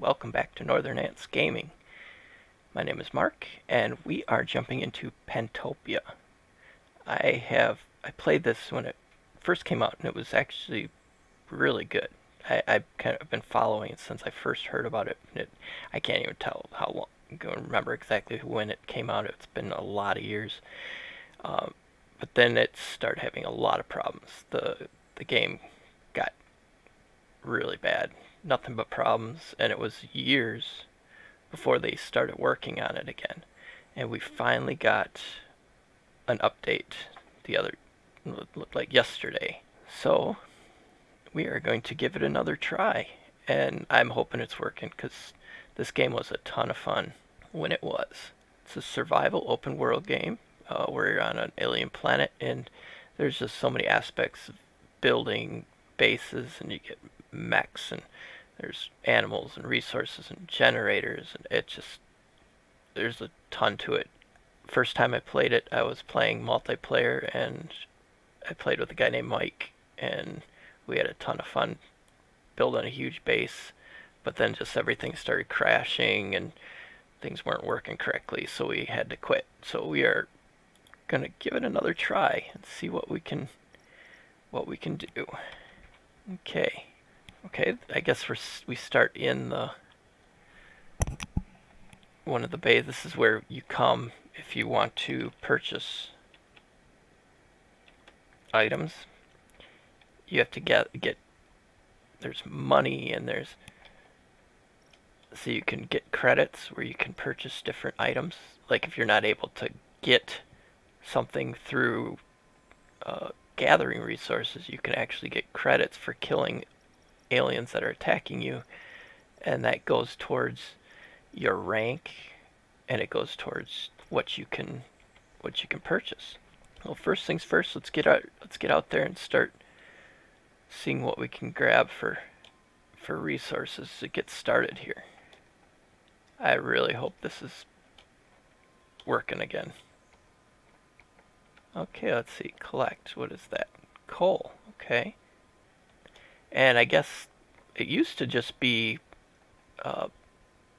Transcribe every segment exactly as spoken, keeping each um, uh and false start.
Welcome back to Northern Ants Gaming. My name is Mark, and we are jumping into Pantropy. I have I played this when it first came out, and it was actually really good. I, I've kind of been following it since I first heard about it. it I can't even tell how long ago, remember exactly when it came out. It's been a lot of years, um, but then it started having a lot of problems. The the game got really bad. Nothing but problems, and it was years before they started working on it again. And we finally got an update the other, looked like yesterday. So we are going to give it another try, and I'm hoping it's working, because this game was a ton of fun when it was. It's a survival open world game uh, where you're on an alien planet, and there's just so many aspects of building bases, and you get mechs, and there's animals and resources and generators, and it just, there's a ton to it. First time I played it, I was playing multiplayer, and I played with a guy named Mike, and we had a ton of fun building a huge base, but then just everything started crashing and things weren't working correctly, so we had to quit. So we are gonna give it another try and see what we can what we can do. Okay. Okay, I guess we're, we start in the one of the bays. This is where you come if you want to purchase items. You have to get, get there's money, and there's, so you can get credits where you can purchase different items. Like if you're not able to get something through uh, gathering resources, you can actually get credits for killing aliens that are attacking you, and that goes towards your rank, and it goes towards what you can what you can purchase. Well, first things first, let's get out let's get out there and start seeing what we can grab for for resources to get started here. I really hope this is working again. Okay, let's see, collect, what is that? Coal, okay. And I guess it used to just be uh,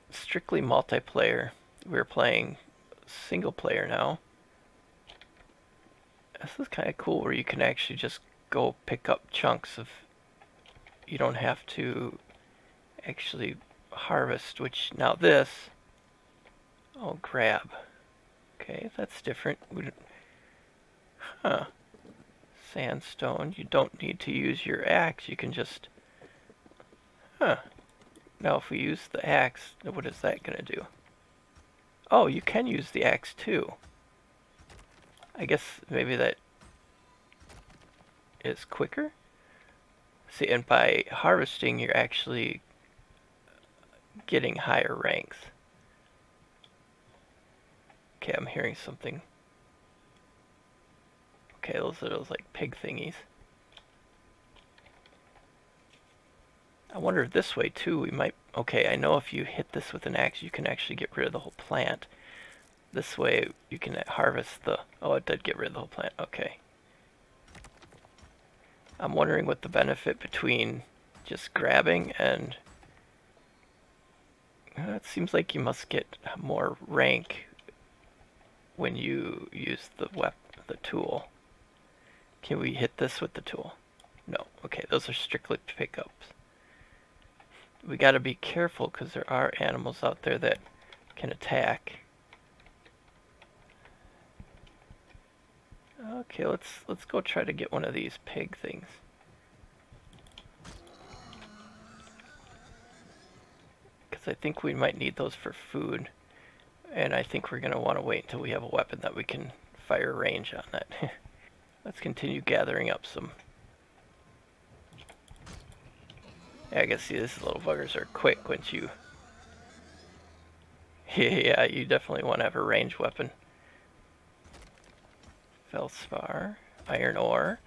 strictly multiplayer. We're playing single player now. This is kind of cool where you can actually just go pick up chunks of... You don't have to actually harvest, which now this... I'll grab. Okay, that's different. Huh. Sandstone, you don't need to use your axe, you can just, huh, now if we use the axe, what is that gonna do? Oh, you can use the axe too. I guess maybe that is quicker. See, and by harvesting, you're actually getting higher ranks. Okay, I'm hearing something. Okay, those are those like pig thingies. I wonder if this way too we might... Okay, I know if you hit this with an axe you can actually get rid of the whole plant. This way you can harvest the... Oh, it did get rid of the whole plant. Okay. I'm wondering what the benefit between just grabbing and... Uh, it seems like you must get more rank when you use the wep- the tool. Can we hit this with the tool? No. Okay, those are strictly pickups. We got to be careful because there are animals out there that can attack. Okay, let's let's go try to get one of these pig things. Because I think we might need those for food, and I think we're going to want to wait until we have a weapon that we can fire range on that. Let's continue gathering up some. Yeah, I guess, see, these little buggers are quick once you... Yeah, you definitely want to have a ranged weapon. Feldspar, iron ore.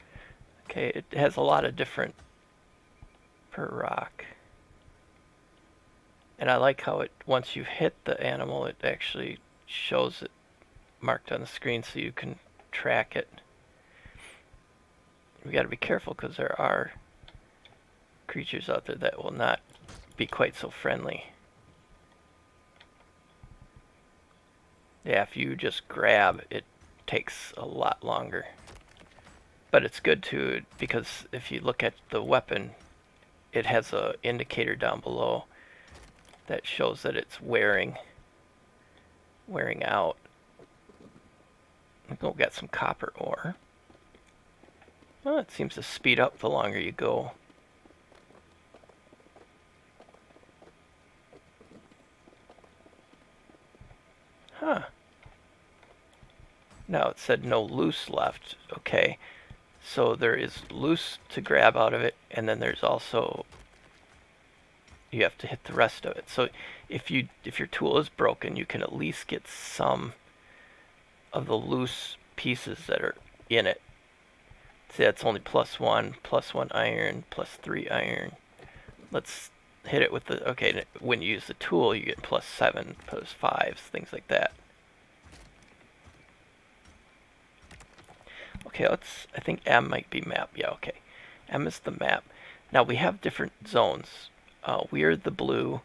Okay, it has a lot of different per rock. And I like how it, once you hit the animal, it actually shows it marked on the screen so you can track it. We got to be careful because there are creatures out there that will not be quite so friendly. Yeah, if you just grab, it takes a lot longer. But it's good too, because if you look at the weapon, it has a indicator down below that shows that it's wearing wearing out. I'll go get some copper ore. Well, it seems to speed up the longer you go. Huh. Now it said no loose left. Okay. So there is loose to grab out of it, and then there's also you have to hit the rest of it. So if you if your tool is broken, you can at least get some of the loose pieces that are in it. See, that's only plus one, plus one iron, plus three iron. Let's hit it with the, okay, when you use the tool, you get plus seven, plus fives, things like that. Okay, let's, I think M might be map. Yeah, okay. M is the map. Now we have different zones. Uh, we're the blue,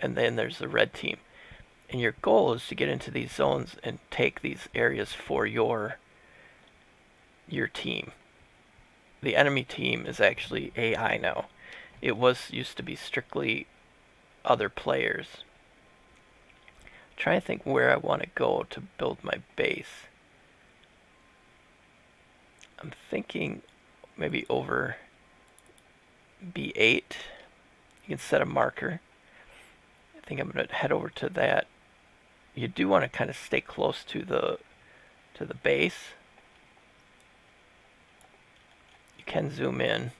and then there's the red team. And your goal is to get into these zones and take these areas for your your team. The enemy team is actually A I now. It was used to be strictly other players. I'm trying to think where I want to go to build my base. I'm thinking maybe over B eight. You can set a marker. I think I'm going to head over to that. You do want to kind of stay close to the to the base. You can zoom in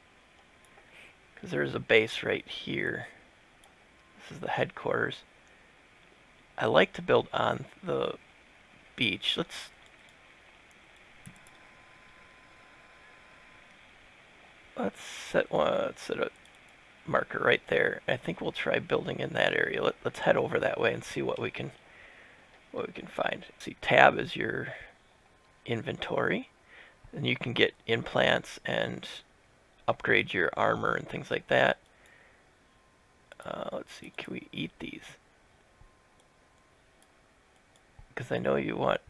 because there's a base right here. This is the headquarters. I like to build on the beach. Let's Let's set one. Let's set a marker right there. I think we'll try building in that area. Let, let's head over that way and see what we can what we can find. See, tab is your inventory, and you can get implants and upgrade your armor and things like that. Uh, let's see. Can we eat these? Because I know you want.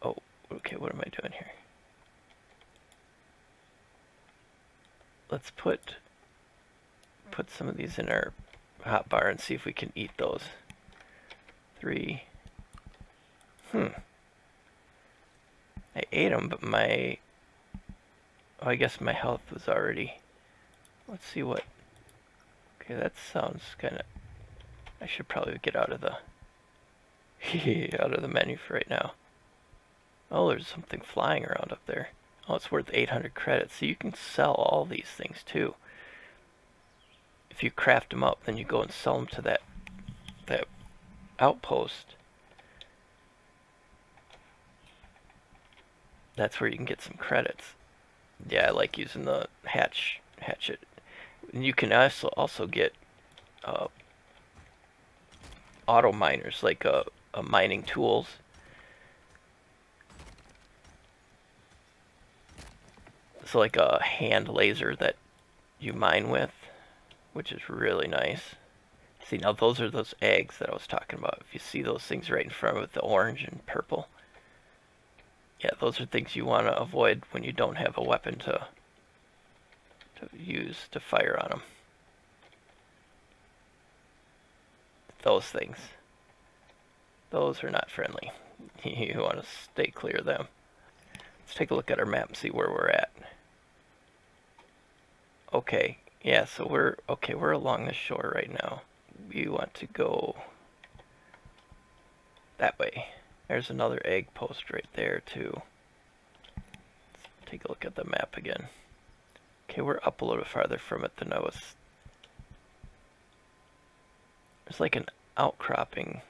Oh, okay. What am I doing here? Let's put put some of these in our hotbar and see if we can eat those. Three. Hmm. I ate them, but my... Oh, I guess my health was already... Let's see what... Okay, that sounds kind of... I should probably get out of the... out of the menu for right now. Oh, there's something flying around up there. Oh, it's worth eight hundred credits. So you can sell all these things too. If you craft them up, then you go and sell them to that that outpost. That's where you can get some credits. Yeah, I like using the hatch hatchet. And you can also also get uh, auto miners, like a, a mining tools. So like a hand laser that you mine with, which is really nice. See, now those are those eggs that I was talking about. If you see those things right in front with the orange and purple, yeah, those are things you want to avoid when you don't have a weapon to to use to fire on them. Those things, those are not friendly. You want to stay clear of them. Let's take a look at our map and see where we're at. Okay, yeah, so we're okay, we're along the shore right now. We want to go that way. There's another egg post right there too. Let's take a look at the map again. Okay, we're up a little farther from it than I was. There's like an outcropping.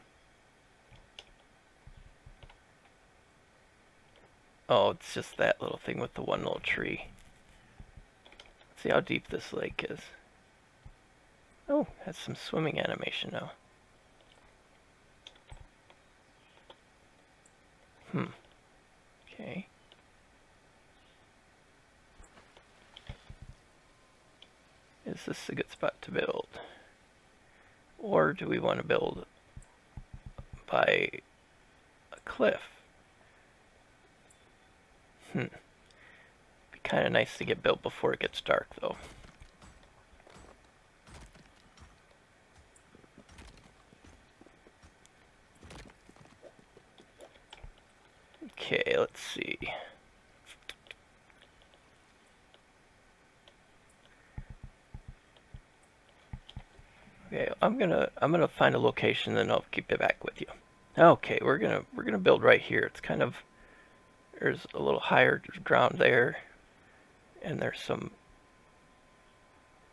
Oh, it's just that little thing with the one little tree. Let's see how deep this lake is. Oh, has some swimming animation now. Hmm. Okay. Is this a good spot to build? Or do we want to build by a cliff. Hmm. Be kind of nice to get built before it gets dark, though. Okay, let's see. Okay, I'm gonna I'm gonna find a location, then I'll keep it back with you. Okay, we're gonna we're gonna build right here. It's kind of, there's a little higher ground there, and there's some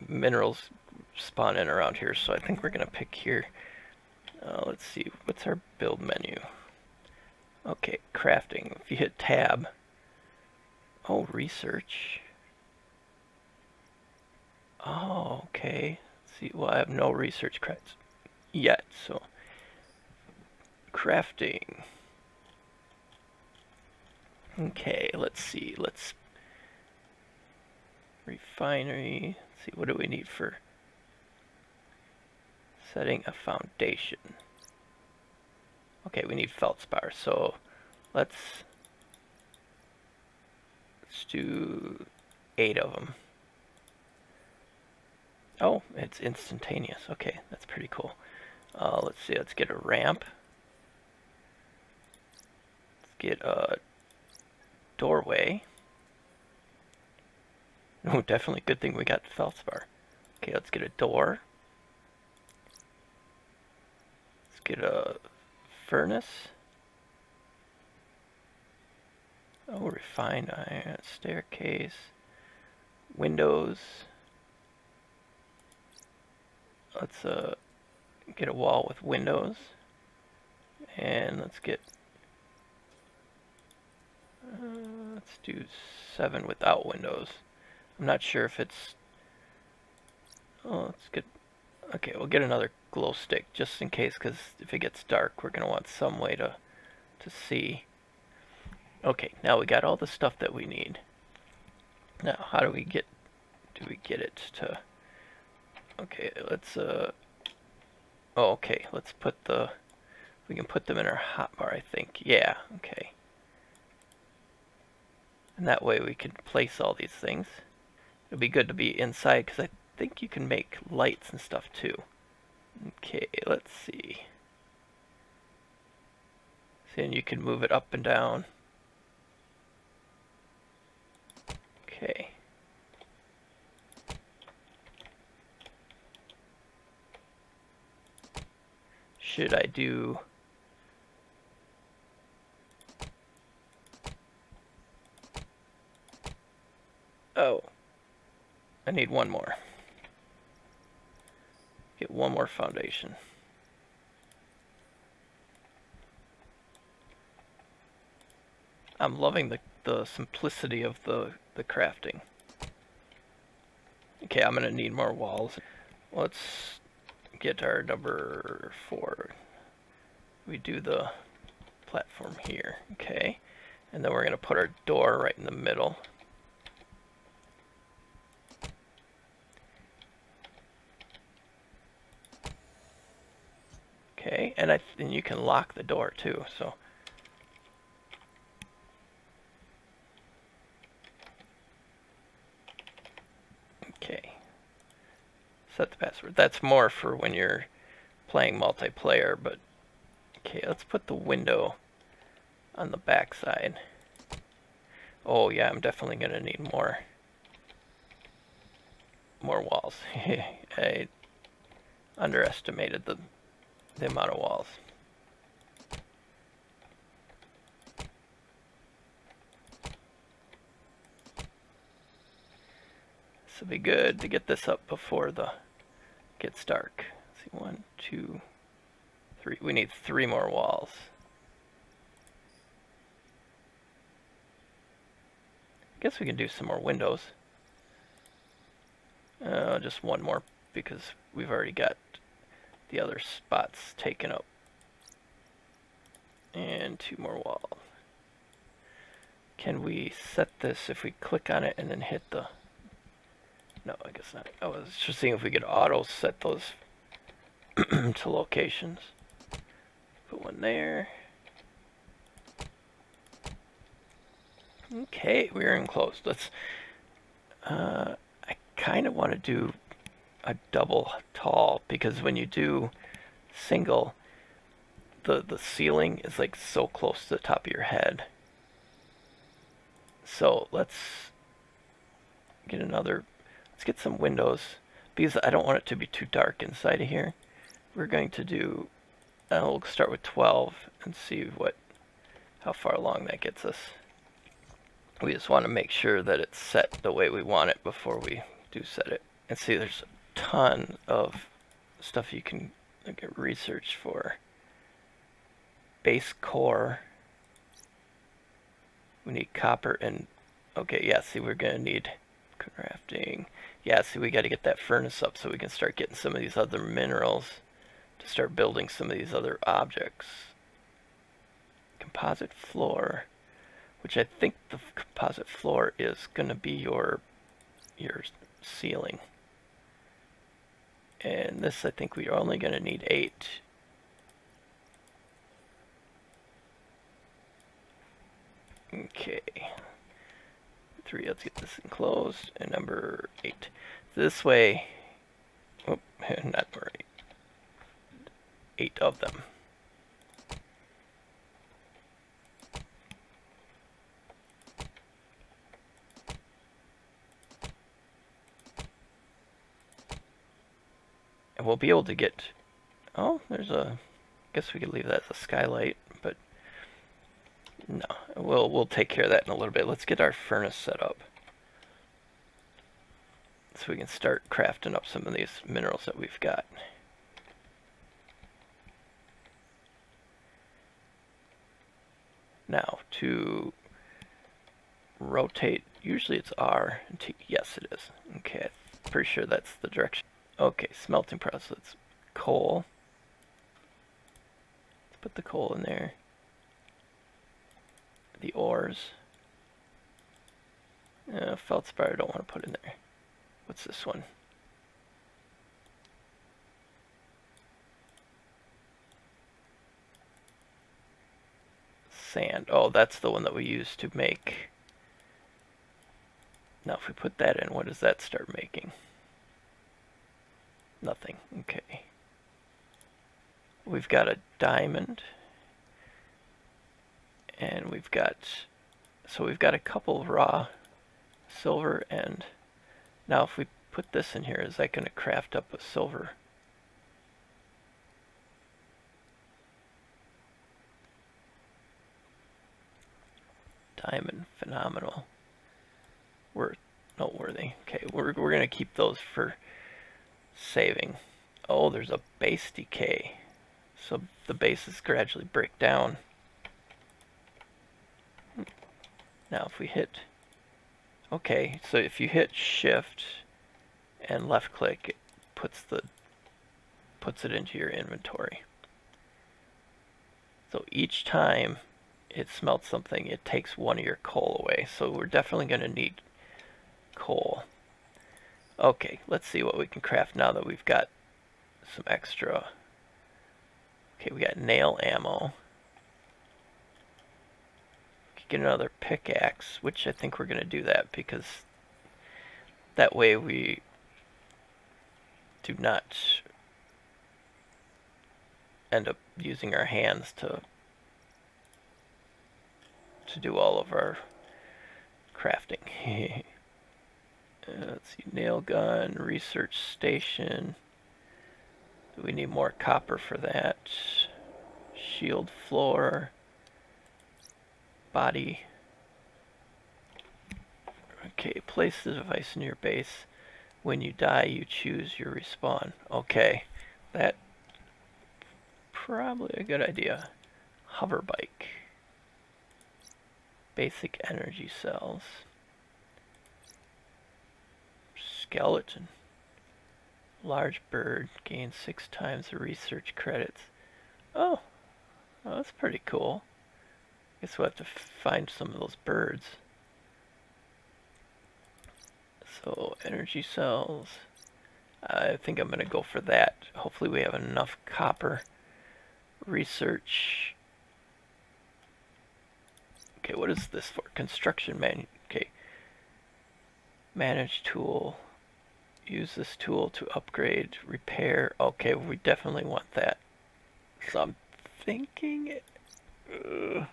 minerals spawning around here, so I think we're gonna pick here. Uh, let's see, what's our build menu? Okay, crafting. If you hit tab, oh, research. Oh, okay. See, well, I have no research credits yet, so crafting. Okay, let's see. Let's refinery. Let's see, what do we need for setting a foundation? Okay, we need feldspar, so let's let's do eight of them. Oh, it's instantaneous. Okay, that's pretty cool. Uh, let's see, let's get a ramp. Let's get a doorway. Oh, definitely good thing we got feldspar. Okay, let's get a door. Let's get a furnace. Oh, refined iron, staircase, windows. Let's uh, get a wall with windows, and let's get, uh, let's do seven without windows. I'm not sure if it's, oh, let's get, okay, we'll get another glow stick just in case, because if it gets dark, we're going to want some way to, to see. Okay, now we got all the stuff that we need. Now, how do we get, do we get it to... Okay, let's, uh, oh, okay, let's put the, we can put them in our hotbar, I think. Yeah, okay. And that way we can place all these things. It'll be good to be inside, because I think you can make lights and stuff, too. Okay, let's see. See, and you can move it up and down. Okay. Should I do oh I need one more get one more foundation. I'm loving the, the simplicity of the, the crafting. Okay, I'm gonna need more walls. Let's get our number four. We do the platform here, okay, and then we're going to put our door right in the middle. Okay, and I and you can lock the door too, so okay. Set the password. That's more for when you're playing multiplayer, but okay, let's put the window on the back side. Oh yeah, I'm definitely gonna need more more walls. I underestimated the the amount of walls. It'll be good to get this up before the gets dark. Let's see, one, two, three. We need three more walls. I guess we can do some more windows. Uh, just one more because we've already got the other spots taken up. And two more walls. Can we set this if we click on it and then hit the... No, I guess not. I was just seeing if we could auto set those to locations. But one there. Okay, we're enclosed. Let's, uh, I kind of want to do a double tall, because when you do single, the, the ceiling is like so close to the top of your head. So let's get another, let's get some windows, because I don't want it to be too dark inside of here. We're going to do, I'll start with twelve and see what, how far along that gets us. We just want to make sure that it's set the way we want it before we do set it. And see, there's a ton of stuff you can like, research for. Base core. We need copper and, okay, yeah, see, we're going to need crafting. Yeah, see, we got to get that furnace up so we can start getting some of these other minerals to start building some of these other objects. Composite floor, which I think the composite floor is going to be your your ceiling. And this, I think we're only going to need eight. Okay. Three, let's get this enclosed. And number eight. This way, oh, not number eight. Eight of them. And we'll be able to get, oh, there's a, I guess we could leave that as a skylight, but no, we'll, we'll take care of that in a little bit. Let's get our furnace set up so we can start crafting up some of these minerals that we've got. Now, to rotate, usually it's R, and T, yes it is. Okay, I'm pretty sure that's the direction. Okay, smelting process. Let's coal. Let's put the coal in there. The ores. Uh, feldspar I don't want to put in there. What's this one? Sand. Oh, that's the one that we used to make. Now if we put that in, what does that start making? Nothing. Okay. We've got a diamond. And we've got, so we've got a couple of raw silver, and now if we put this in here, is that going to craft up a silver? Diamond. Phenomenal. We're noteworthy. Okay, we're, we're going to keep those for saving. Oh, there's a base decay. So the bases gradually break down. Now if we hit, okay, so if you hit shift and left click, it puts the puts it into your inventory. So each time it smelts something, it takes one of your coal away. So we're definitely going to need coal. Okay, let's see what we can craft now that we've got some extra. Okay, we got nail ammo. We could get another pickaxe, which I think we're going to do that because that way we do not end up using our hands to to do all of our crafting. Let's see, nail gun, research station. Do we need more copper for that? Shield floor, body. Okay, place the device in your base. When you die, you choose your respawn. Okay, that's probably a good idea. Hover bike. Basic energy cells. Skeleton. Large bird gains six times the research credits. Oh, well, that's pretty cool. I guess we'll have to find some of those birds. So, energy cells. I think I'm going to go for that. Hopefully we have enough copper Research. Okay, what is this for? Construction man. Okay. Manage tool. Use this tool to upgrade, repair. Okay, we definitely want that. So I'm thinking uh,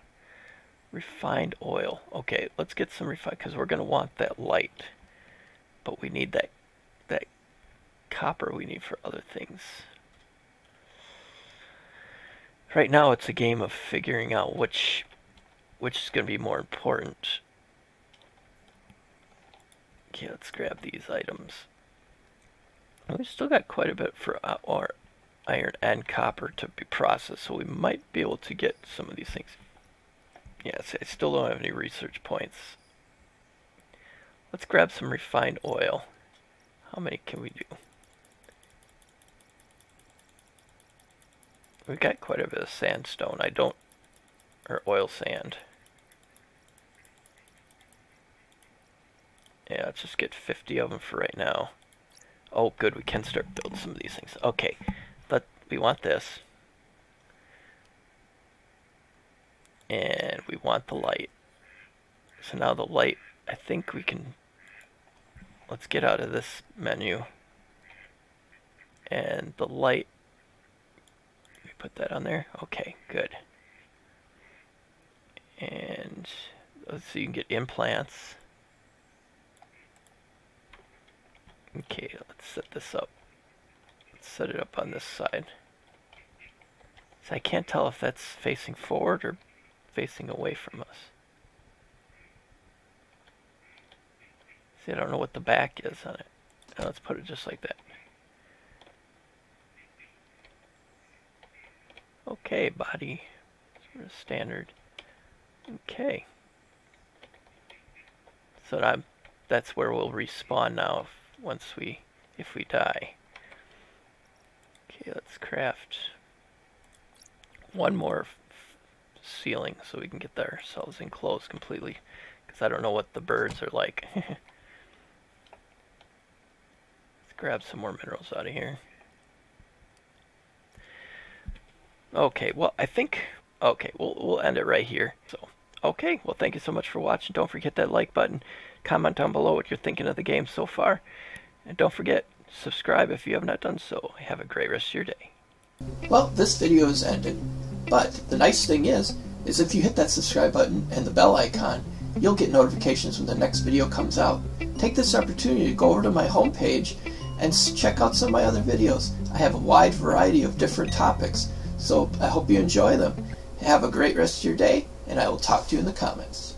refined oil. Okay, let's get some refined because we're going to want that light. But we need that that copper we need for other things. Right now it's a game of figuring out which which is going to be more important. Okay, let's grab these items. We still got quite a bit for our iron and copper to be processed, so we might be able to get some of these things. Yes, I still don't have any research points. Let's grab some refined oil. How many can we do? We've got quite a bit of sandstone. I don't... or oil sand. Yeah, let's just get fifty of them for right now. Oh, good, we can start building some of these things. Okay, but we want this. And we want the light. So now the light, I think we can... Let's get out of this menu. And the light... Put that on there. Okay, good. And let's see, you can get implants. Okay, let's set this up. Let's set it up on this side. So I can't tell if that's facing forward or facing away from us. See, I don't know what the back is on it. Now let's put it just like that. Okay, body, sort of standard. Okay. So I'm, that's where we'll respawn now if, once we, if we die. Okay, let's craft one more ceiling so we can get ourselves enclosed completely, because I don't know what the birds are like. Let's grab some more minerals out of here. Okay, well, I think, okay, we'll, we'll end it right here. So, okay, well, thank you so much for watching. Don't forget that like button. Comment down below what you're thinking of the game so far. And don't forget, subscribe if you have not done so. Have a great rest of your day. Well, this video is ended, but the nice thing is, is if you hit that subscribe button and the bell icon, you'll get notifications when the next video comes out. Take this opportunity to go over to my homepage and check out some of my other videos. I have a wide variety of different topics. So I hope you enjoy them. Have a great rest of your day, and I will talk to you in the comments.